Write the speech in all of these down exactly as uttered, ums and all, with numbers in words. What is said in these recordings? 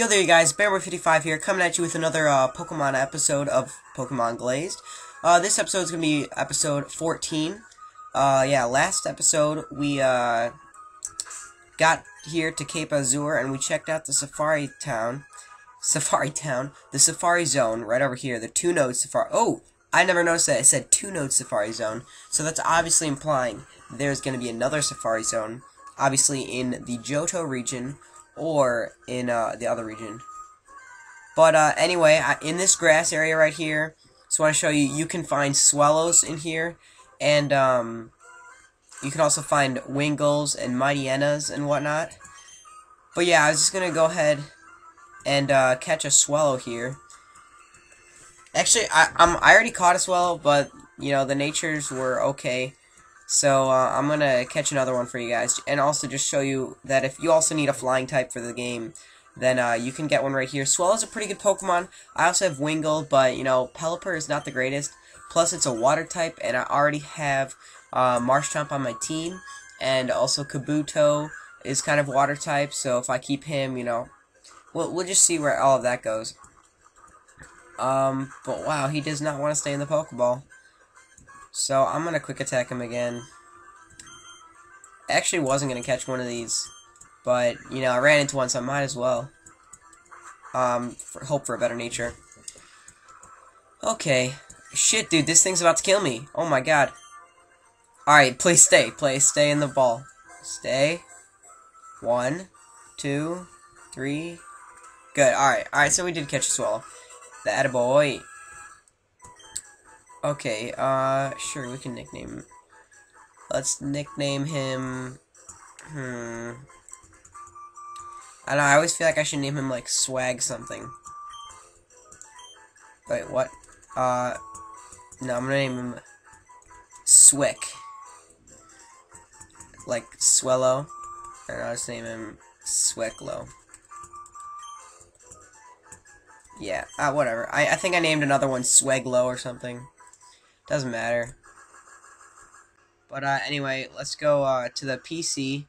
Yo there you guys, BaMmErBoy fifty-five here, coming at you with another uh, Pokemon episode of Pokemon Glazed. Uh, this episode is going to be episode fourteen. Uh, yeah, last episode we uh, got here to Cape Azure and we checked out the Safari Town. Safari Town? The Safari Zone, right over here, the two-node Safari... Oh! I never noticed that it said two-node Safari Zone, so that's obviously implying there's going to be another Safari Zone, obviously in the Johto region, or in uh, the other region. But uh, anyway, I, in this grass area right here, just want to show you, you can find Swellows in here, and um, you can also find Wingulls and Mighty-Ennas and whatnot. But yeah, I was just going to go ahead and uh, catch a Swellow here. Actually, I, I'm, I already caught a Swellow, but, you know, the natures were okay. So, uh, I'm gonna catch another one for you guys, and also just show you that if you also need a flying type for the game, then, uh, you can get one right here. Swellow's a pretty good Pokemon. I also have Wingull, but, you know, Pelipper is not the greatest. Plus, it's a water type, and I already have, uh, Marshtomp on my team, and also Kabuto is kind of water type, so if I keep him, you know, we'll, we'll just see where all of that goes. Um, but wow, he does not want to stay in the Pokeball. So, I'm gonna quick attack him again. I actually wasn't gonna catch one of these, but, you know, I ran into one, so I might as well. Um, for, hope for a better nature. Okay. Shit, dude, this thing's about to kill me. Oh my god. Alright, please stay. Please stay in the ball. Stay. One, two, three. Good, alright. Alright, so we did catch a Swallow. The attaboy. Okay, uh, sure, we can nickname him. Let's nickname him... Hmm... I don't know, I always feel like I should name him, like, Swag something. Wait, what? Uh... No, I'm gonna name him... Swick. Like, Swellow. And I'll just name him... Swicklow. Yeah, uh, whatever. I, I think I named another one Sweglow or something. Doesn't matter. But uh, anyway, let's go uh, to the P C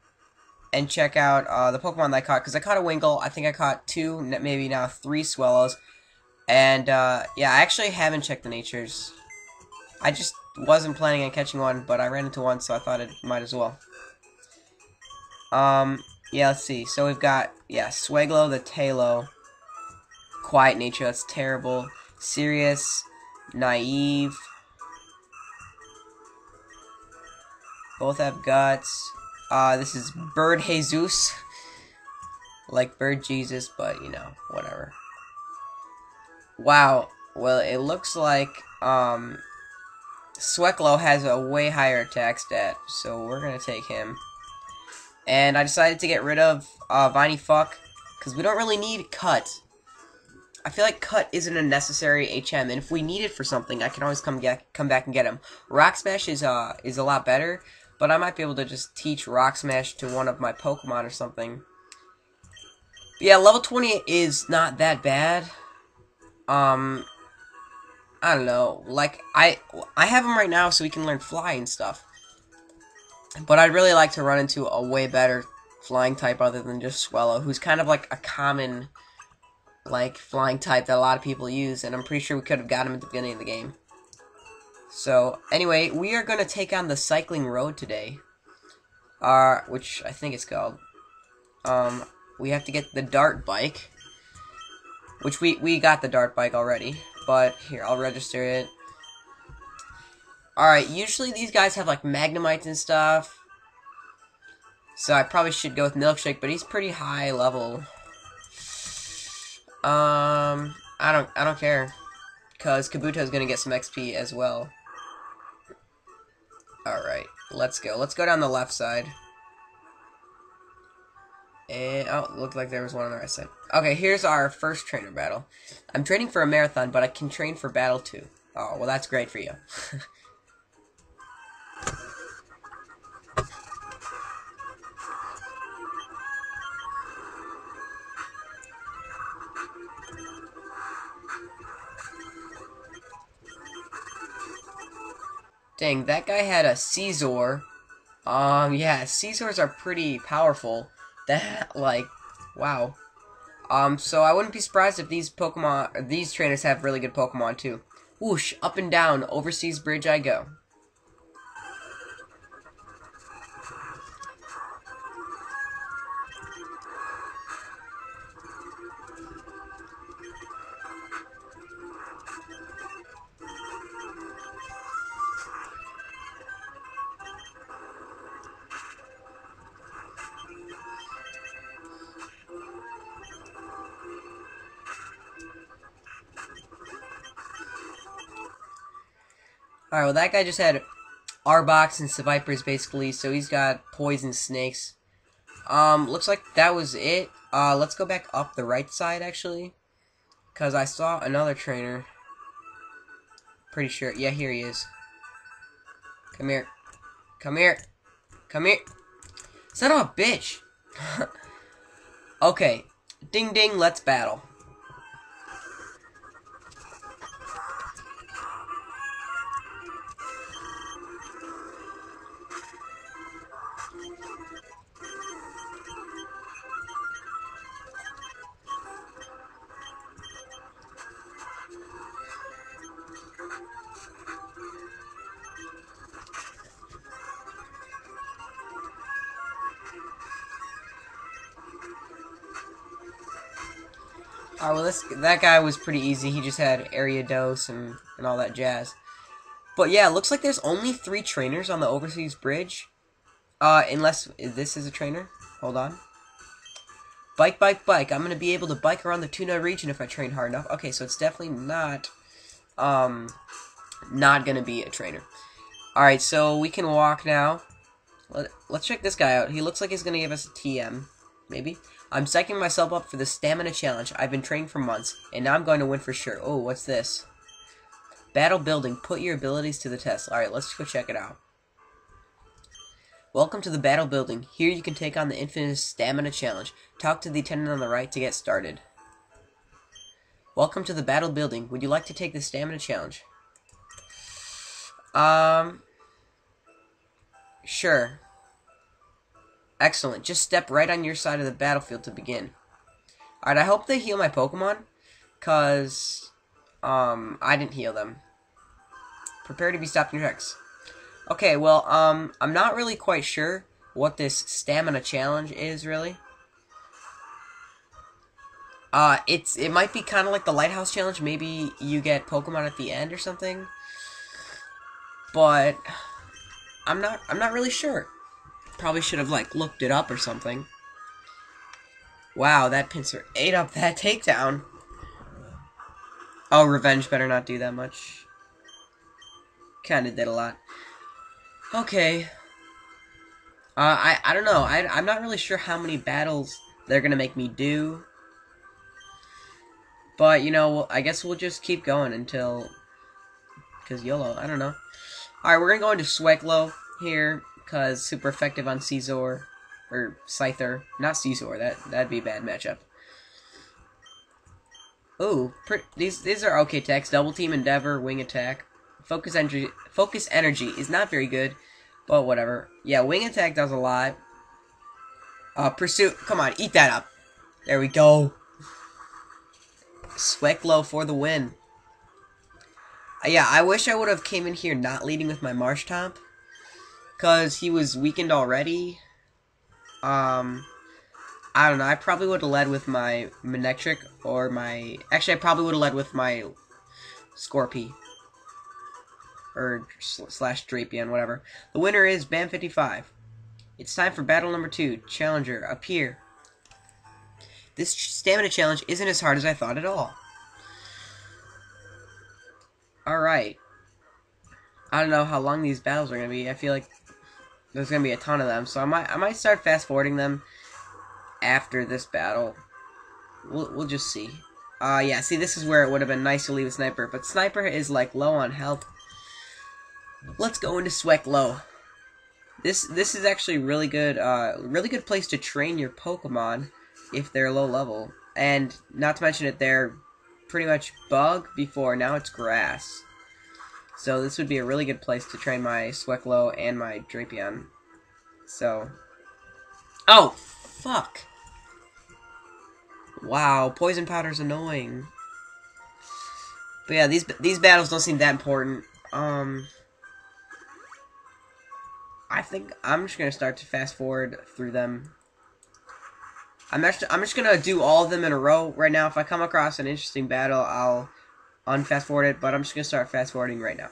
and check out uh, the Pokemon that I caught. Because I caught a Wingull. I think I caught two, maybe now three Swellows. And uh, yeah, I actually haven't checked the natures. I just wasn't planning on catching one, but I ran into one, so I thought it might as well. Um, yeah, let's see. So we've got, yeah, Sweglow the Talo. Quiet nature, that's terrible. Serious, naive. Both have guts. Uh, this is Bird Jesus. Like Bird Jesus, but you know, whatever. Wow. Well, it looks like um, Sweklow has a way higher attack stat, so we're gonna take him. And I decided to get rid of uh, Viney Fuck, because we don't really need Cut. I feel like Cut isn't a necessary H M, and if we need it for something, I can always come get come back and get him. Rock Smash is uh is a lot better, but I might be able to just teach Rock Smash to one of my Pokemon or something. But yeah, level twenty is not that bad. Um, I don't know. Like I I have him right now, so we can learn Fly and stuff. But I'd really like to run into a way better flying type other than just Swellow, who's kind of like a common. Like, flying type that a lot of people use, and I'm pretty sure we could have got him at the beginning of the game. So, anyway, we are going to take on the Cycling Road today. Uh, which I think it's called. Um, we have to get the Dart Bike. Which we, we got the Dart Bike already, but here, I'll register it. Alright, usually these guys have, like, Magnemites and stuff. So I probably should go with Milkshake, but he's pretty high level. Um, I don't, I don't care, because Kabuto's gonna get some X P as well. Alright, let's go. Let's go down the left side. And, oh, looked like there was one on the right side. Okay, here's our first trainer battle. I'm training for a marathon, but I can train for battle too. Oh, well that's great for you. Dang, that guy had a Scizor. Um, yeah, Scizors are pretty powerful. That, like, wow. Um, so I wouldn't be surprised if these Pokemon, these trainers have really good Pokemon too. Whoosh, up and down, Overseas Bridge I go. Alright, well that guy just had Arbok and Sevipers basically, so he's got Poison Snakes. Um, looks like that was it. Uh, let's go back up the right side actually, because I saw another trainer. Pretty sure, yeah, here he is. Come here. Come here. Come here. Son of a bitch! Okay, ding ding, let's battle. Alright, well this, that guy was pretty easy, he just had Ariados and, and all that jazz. But yeah, looks like there's only three trainers on the Overseas Bridge. Uh, unless this is a trainer. Hold on. Bike, bike, bike. I'm gonna be able to bike around the Tuna region if I train hard enough. Okay, so it's definitely not, um, not gonna be a trainer. Alright, so we can walk now. Let, let's check this guy out. He looks like he's gonna give us a T M. Maybe? I'm psyching myself up for the stamina challenge. I've been training for months, and now I'm going to win for sure. Oh, what's this? Battle building. Put your abilities to the test. Alright, let's go check it out. Welcome to the battle building. Here you can take on the infinite stamina challenge. Talk to the attendant on the right to get started. Welcome to the battle building. Would you like to take the stamina challenge? Um... Sure. Excellent. Just step right on your side of the battlefield to begin. Alright, I hope they heal my Pokemon, because um, I didn't heal them. Prepare to be stopped in your tracks. Okay, well, um, I'm not really quite sure what this stamina challenge is, really. Uh, it's it might be kind of like the Lighthouse Challenge. Maybe you get Pokemon at the end or something. But I'm not, I'm not really sure. Probably should have, like, looked it up or something. Wow, that pincer ate up that takedown. Oh, revenge better not do that much. Kinda did a lot. Okay. Uh, I, I don't know. I, I'm not really sure how many battles they're gonna make me do. But, you know, I guess we'll just keep going until... Because YOLO, I don't know. Alright, we're gonna go into Swellow here. Because super effective on Scizor, or Scyther, not Scizor, that, that'd be a bad matchup. Ooh, pretty, these these are okay attacks, double team endeavor, wing attack. Focus energy, focus energy is not very good, but whatever. Yeah, wing attack does a lot. Uh, pursuit, come on, eat that up. There we go. Swellow for the win. Uh, yeah, I wish I would have came in here not leading with my Marshtomp. Because he was weakened already. Um, I don't know. I probably would have led with my Manectric or my... Actually, I probably would have led with my Scorpy. Or slash Drapion, whatever. The winner is BaM fifty-five. It's time for battle number two. Challenger, appear. This stamina challenge isn't as hard as I thought at all. Alright. I don't know how long these battles are going to be. I feel like... There's gonna be a ton of them, so I might I might start fast forwarding them after this battle. We'll we'll just see. Uh yeah, see this is where it would have been nice to leave a sniper, but sniper is like low on health. Let's go into Swellow. This this is actually really good uh really good place to train your Pokemon if they're low level. And not to mention it, they're pretty much bug before, now it's grass. So this would be a really good place to train my Swellow and my Drapion. So... Oh! Fuck! Wow, poison powder's annoying. But yeah, these these battles don't seem that important. Um, I think I'm just gonna start to fast forward through them. I'm actually I'm just gonna do all of them in a row right now. If I come across an interesting battle, I'll unfast forward it. But I'm just gonna start fast forwarding right now.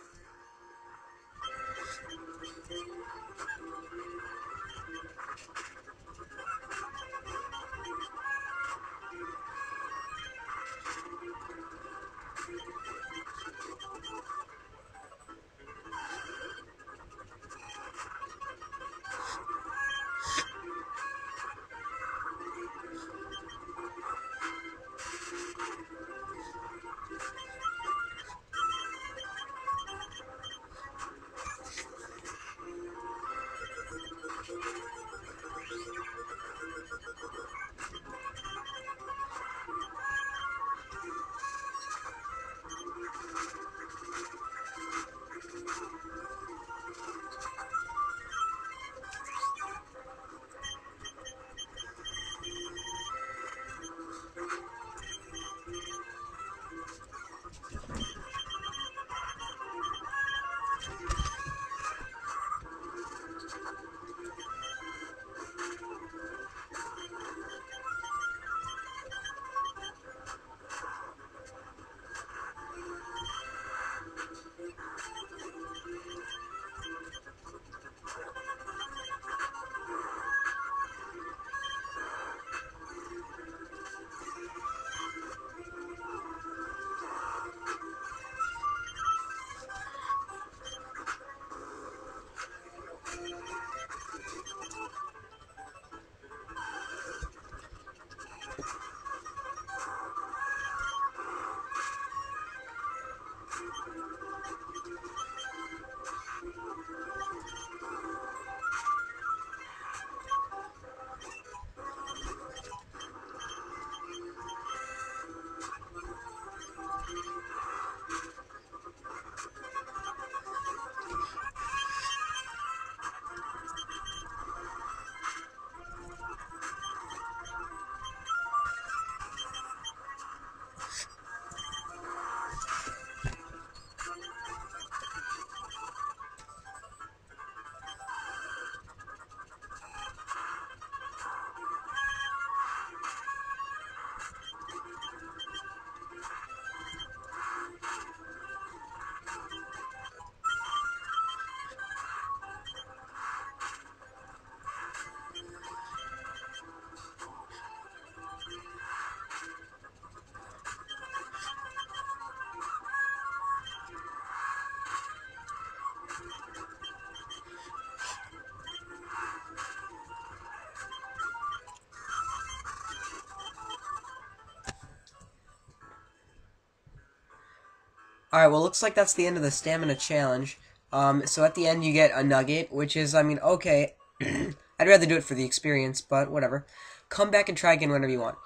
Alright, well, looks like that's the end of the stamina challenge. Um, so at the end you get a nugget, which is, I mean, okay, I'd rather do it for the experience, but whatever. Come back and try again whenever you want.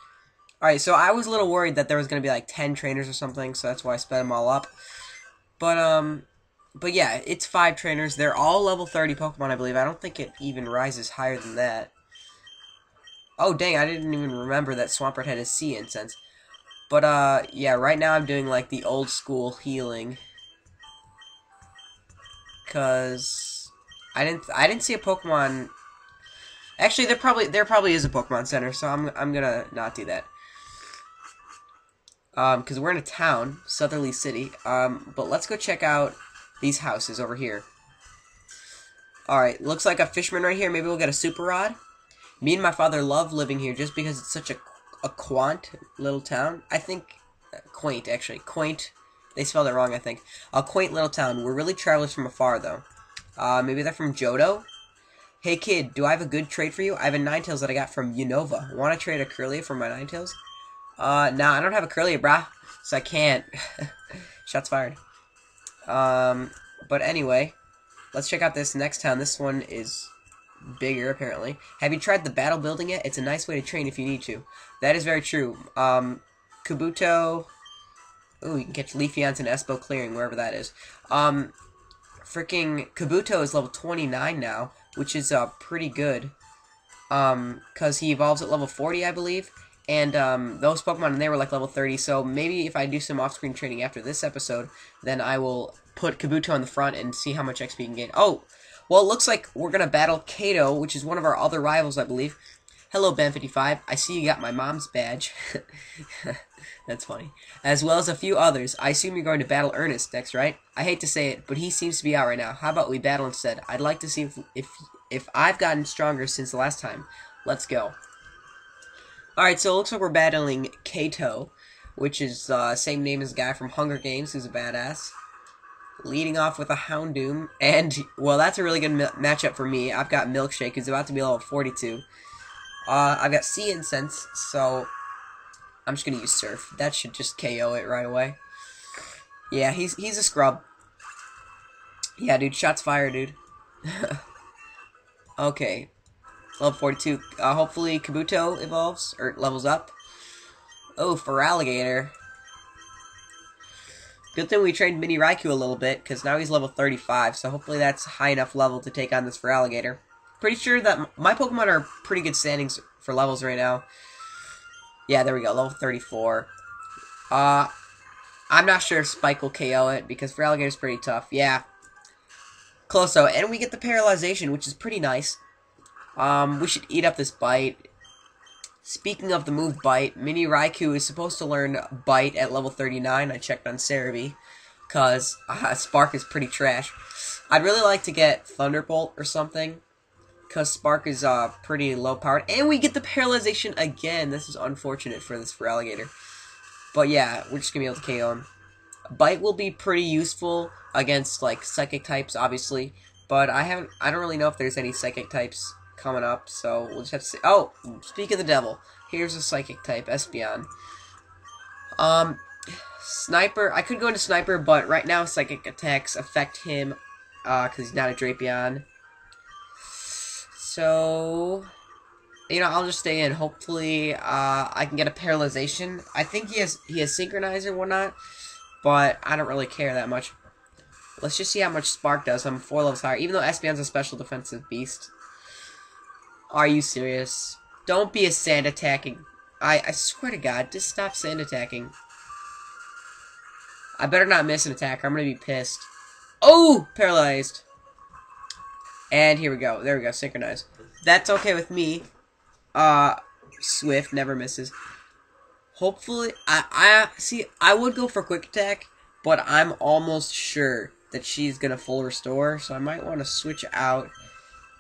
Alright, so I was a little worried that there was going to be like ten trainers or something, so that's why I sped them all up. But, um, but yeah, it's five trainers. They're all level thirty Pokemon, I believe. I don't think it even rises higher than that. Oh, dang, I didn't even remember that Swampert had his Sea Incense. But, uh, yeah, right now I'm doing, like, the old-school healing. Because I didn't, I didn't see a Pokemon... Actually, there probably, there probably is a Pokemon Center, so I'm, I'm gonna not do that. Um, because we're in a town, Southerly City. Um, but let's go check out these houses over here. Alright, looks like a fisherman right here. Maybe we'll get a Super Rod. Me and my father love living here just because it's such a... a quaint little town. I think uh, quaint actually quaint they spelled it wrong. I think a quaint little town. We're really travelers from afar though. Uh, maybe they're from Johto. Hey kid, do I have a good trade for you? I have a Ninetales that I got from Unova. Want to trade a Curlia for my Ninetales? Uh, nah, I don't have a Curlia, brah, so I can't. Shots fired. Um, but anyway, let's check out this next town. This one is bigger, apparently. Have you tried the battle building yet? It's a nice way to train if you need to. That is very true. Um, Kabuto... Ooh, you can catch Leafeons and Espo clearing, wherever that is. Um, freaking Kabuto is level twenty-nine now, which is, uh, pretty good. Um, because he evolves at level forty, I believe, And um, those Pokemon in there were like level thirty, so maybe if I do some off-screen training after this episode, then I will put Kabuto on the front and see how much X P you can gain. Oh, well, it looks like we're going to battle Cato, which is one of our other rivals, I believe. Hello, BaM fifty-five. I see you got my mom's badge. That's funny. As well as a few others. I assume you're going to battle Ernest next, right? I hate to say it, but he seems to be out right now. How about we battle instead? I'd like to see if, if, if I've gotten stronger since the last time. Let's go. Alright, so it looks like we're battling Cato, which is the uh, same name as a guy from Hunger Games, who's a badass. Leading off with a Houndoom, and, well, that's a really good matchup for me. I've got Milkshake, who's about to be level forty-two. Uh, I've got Sea Incense, so I'm just going to use Surf. That should just K O it right away. Yeah, he's, he's a scrub. Yeah, dude, shots fired, dude. Okay. Level forty-two. Uh, hopefully Kabuto evolves, or levels up. Oh, Feraligator. Good thing we trained Mini Raikou a little bit, because now he's level thirty-five, so hopefully that's high enough level to take on this Feraligator. Pretty sure that my Pokemon are pretty good standings for levels right now. Yeah, there we go, level thirty-four. Uh, I'm not sure if Spike will K O it, because Feraligator's pretty tough. Yeah. Close though, and we get the Paralyzation, which is pretty nice. Um, we should eat up this Bite. Speaking of the move Bite, Mini Raikou is supposed to learn Bite at level thirty-nine. I checked on Serebii, because uh, Spark is pretty trash. I'd really like to get Thunderbolt or something, because Spark is uh, pretty low-powered. And we get the Paralyzation again. This is unfortunate for this Feraligator. But yeah, we're just going to be able to K O him. Bite will be pretty useful against, like, Psychic types, obviously. But I haven't. I don't really know if there's any Psychic types coming up, so we'll just have to see. Oh, speak of the devil, here's a Psychic type, Espeon. Um, Sniper, I could go into Sniper, but right now Psychic attacks affect him, uh, because he's not a Drapion. So, you know, I'll just stay in. Hopefully, uh, I can get a Paralyzation. I think he has, he has Synchronizer and whatnot, but I don't really care that much. Let's just see how much Spark does. I'm four levels higher, even though Espeon's a special defensive beast. Are you serious? Don't be a sand attacking. I, I swear to God, just stop sand attacking. I better not miss an attack, or I'm going to be pissed. Oh! Paralyzed. And here we go. There we go. Synchronize. That's okay with me. Uh, Swift never misses. Hopefully, I, I see, I would go for Quick Attack, but I'm almost sure that she's going to full restore, so I might want to switch out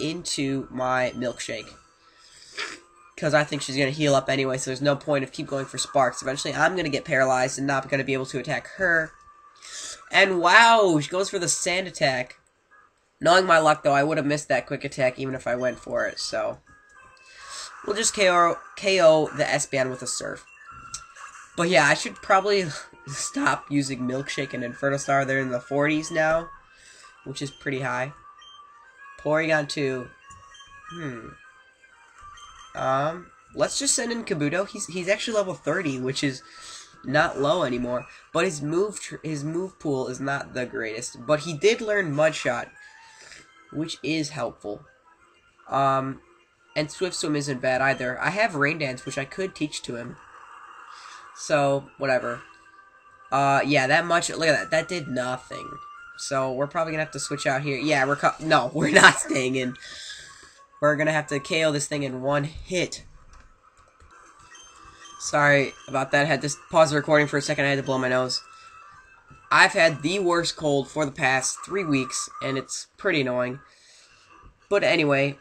into my Milkshake, because I think she's going to heal up anyway, so there's no point of keep going for Sparks. Eventually I'm going to get paralyzed and not going to be able to attack her. And wow, she goes for the sand attack. Knowing my luck, though, I would have missed that quick attack even if I went for it, so we'll just K O, K O the Espeon with a Surf. But yeah, I should probably stop using Milkshake and Inferno Star. They're in the forties now, which is pretty high. Porygon two. Hmm. Um, let's just send in Kabuto. He's he's actually level thirty, which is not low anymore. But his move tr his move pool is not the greatest. But he did learn Mud Shot, which is helpful. Um, and Swift Swim isn't bad either. I have Rain Dance, which I could teach to him. So whatever. Uh, yeah, that much. Look at that. That did nothing. So we're probably going to have to switch out here. Yeah, we're... No, we're not staying in. We're going to have to K O this thing in one hit. Sorry about that. I had to pause the recording for a second. I had to blow my nose. I've had the worst cold for the past three weeks, and it's pretty annoying. But anyway,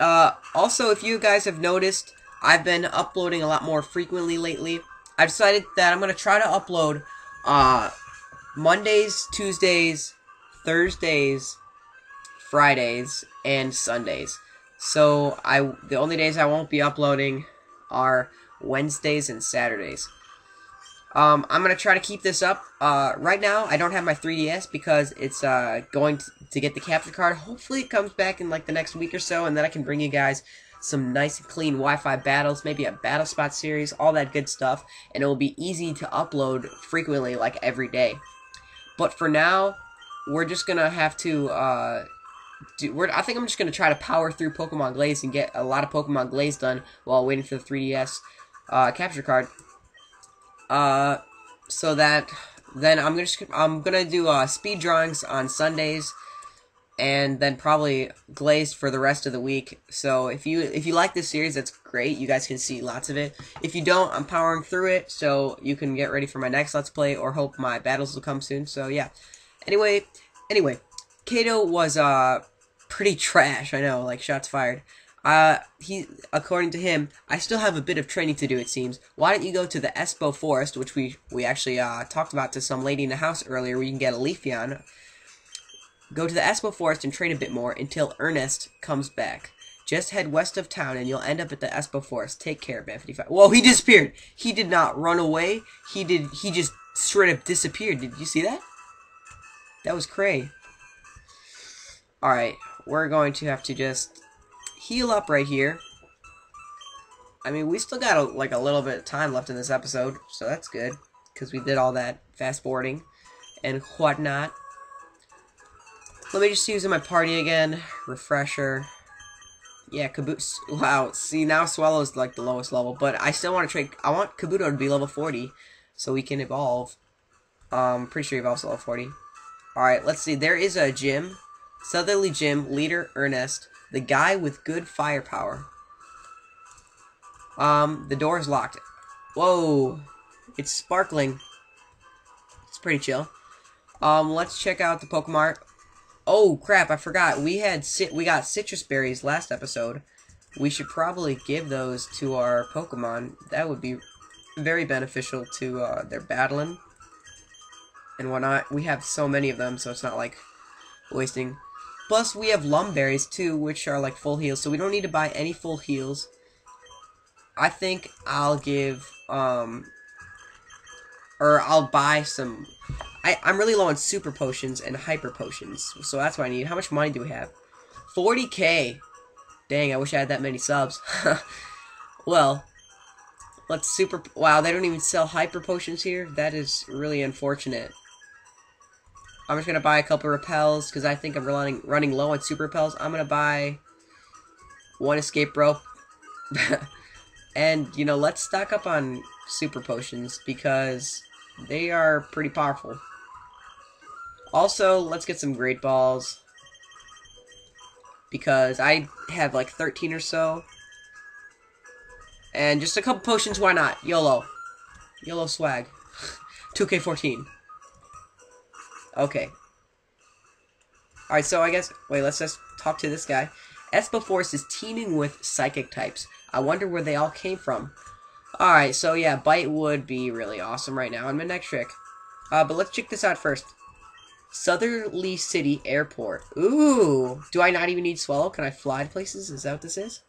uh, also, if you guys have noticed, I've been uploading a lot more frequently lately. I've decided that I'm going to try to upload... Uh, Mondays, Tuesdays, Thursdays, Fridays, and Sundays. So I the only days I won't be uploading are Wednesdays and Saturdays. Um, I'm gonna try to keep this up. Uh, right now I don't have my three D S because it's uh going to, to get the capture card. Hopefully it comes back in like the next week or so, and then I can bring you guys some nice and clean Wi-Fi battles, maybe a Battle Spot series, all that good stuff, and it will be easy to upload frequently, like every day. But for now, we're just gonna have to, uh, do, we're, I think I'm just gonna try to power through Pokemon Glazed and get a lot of Pokemon Glazed done while waiting for the three D S. uh, capture card. Uh, so that then I'm gonna I'm gonna do uh, speed drawings on Sundays, and then probably Glazed for the rest of the week. So if you if you like this series, that's great. You guys can see lots of it. If you don't, I'm powering through it, so you can get ready for my next Let's Play, or hope my battles will come soon. So yeah. Anyway, anyway, Cato was uh pretty trash. I know, like, shots fired. Uh, he, according to him, I still have a bit of training to do, it seems. Why don't you go to the Espo Forest, which we, we actually, uh, talked about to some lady in the house earlier, where you can get a Leafeon. Go to the Espo Forest and train a bit more until Ernest comes back. Just head west of town and you'll end up at the Espo Forest. Take care, BaMmErBoy fifty-five. Whoa, he disappeared! He did not run away, he did, he just straight up disappeared. Did you see that? That was cray. Alright, we're going to have to just heal up right here. I mean, we still got a, like a little bit of time left in this episode, so that's good, because we did all that fast forwarding and whatnot. Let me just see who's in my party again. Refresher. Yeah, Kabuto. Wow, see, now Swellow's like the lowest level, but I still want to trade. I want Kabuto to be level forty so we can evolve. Um, pretty sure he evolves to level forty. Alright, let's see. There is a gym. Southerly Gym Leader Ernest. The guy with good firepower. Um, the door is locked. Whoa. It's sparkling. It's pretty chill. Um, let's check out the Pokemart. Oh, crap, I forgot. We had sit. We got citrus berries last episode. We should probably give those to our Pokemon. That would be very beneficial to uh, their battling and whatnot. We have so many of them, so it's not like wasting. Plus, we have Lumberries, too, which are, like, full heals, so we don't need to buy any full heals. I think I'll give, um... or I'll buy some... I, I'm really low on Super Potions and Hyper Potions, so that's what I need. How much money do we have? forty K! Dang, I wish I had that many subs. Well, let's Super... Wow, they don't even sell Hyper Potions here? That is really unfortunate. I'm just going to buy a couple repels, because I think I'm running, running low on super repels. I'm going to buy one escape rope. And, you know, let's stock up on super potions, because they are pretty powerful. Also, let's get some great balls, because I have, like, thirteen or so. And just a couple potions, why not? YOLO. YOLO swag. two K fourteen. Okay. Alright, so I guess... Wait, let's just talk to this guy. Espo Forest is teeming with psychic types. I wonder where they all came from. Alright, so yeah, Bite would be really awesome right now. And Manectric. Uh, but let's check this out first. Southerly City Airport. Ooh! Do I not even need Swellow? Can I fly to places? Is that what this is?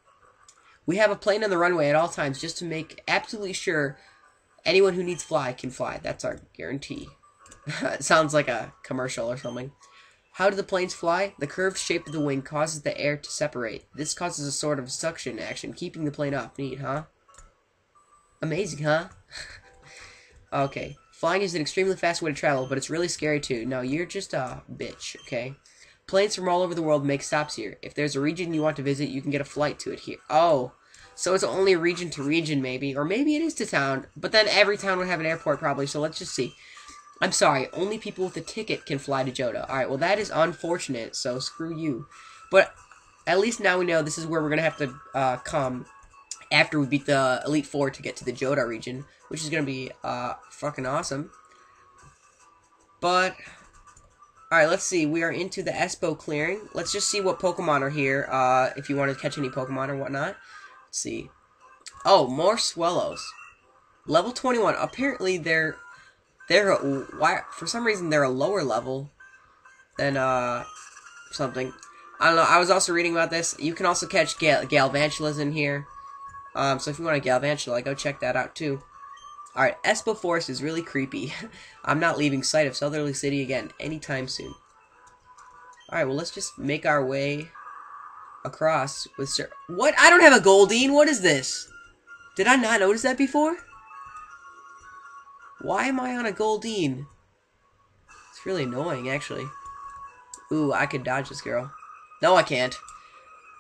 We have a plane on the runway at all times just to make absolutely sure anyone who needs fly can fly. That's our guarantee. It sounds like a commercial or something. How do the planes fly? The curved shape of the wing causes the air to separate. This causes a sort of suction action, keeping the plane up. Neat, huh? Amazing, huh? Okay. Flying is an extremely fast way to travel, but it's really scary, too. No, you're just a bitch, okay? Planes from all over the world make stops here. If there's a region you want to visit, you can get a flight to it here. Oh, so it's only region to region, maybe. Or maybe it is to town, but then every town would have an airport, probably, so let's just see. I'm sorry, only people with a ticket can fly to Johto. Alright, well that is unfortunate, so screw you. But at least now we know this is where we're going to have to uh, come after we beat the Elite Four to get to the Johto region, which is going to be uh, fucking awesome. But, alright, let's see. We are into the Espo clearing. Let's just see what Pokemon are here, uh, if you want to catch any Pokemon or whatnot. Let's see. Oh, more Swellows. Level twenty-one. Apparently they're... They're a, why for some reason they're a lower level than uh something. I don't know. I was also reading about this. You can also catch Gal Galvantulas in here. Um, so if you want a Galvantula, go check that out too. All right, Espo Forest is really creepy. I'm not leaving sight of Southerly City again anytime soon. All right, well let's just make our way across with Sir. What? I don't have a Goldeen. What is this? Did I not notice that before? Why am I on a Goldeen? It's really annoying, actually. Ooh, I could dodge this girl. No, I can't.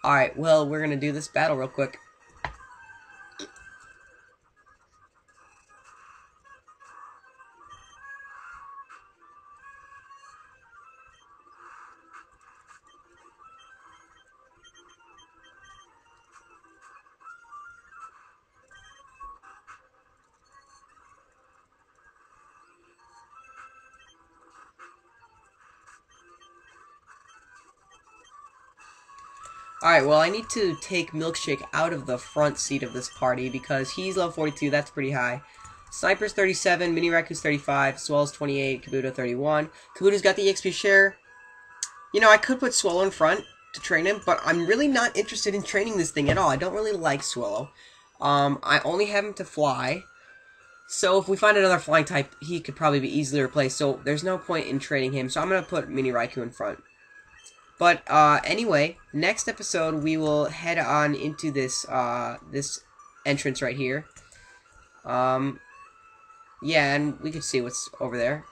Alright, well, we're gonna do this battle real quick. Alright, well, I need to take Milkshake out of the front seat of this party because he's level forty-two, that's pretty high. Sniper's thirty-seven, Mini Raccoon's thirty-five, Swellow's twenty-eight, Kabuto thirty-one. Kabuto's got the E X P share. You know, I could put Swellow in front to train him, but I'm really not interested in training this thing at all. I don't really like Swellow. Um, I only have him to fly. So if we find another flying type, he could probably be easily replaced, so there's no point in training him, so I'm going to put Mini Raikou in front. But, uh, anyway, next episode we will head on into this, uh, this entrance right here. Um, yeah, and we can see what's over there.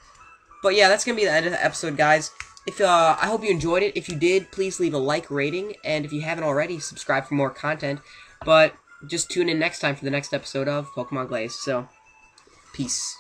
But yeah, that's going to be the end of the episode, guys. If, uh, I hope you enjoyed it. If you did, please leave a like rating, and if you haven't already, subscribe for more content. But just tune in next time for the next episode of Pokemon Glazed, so... Peace.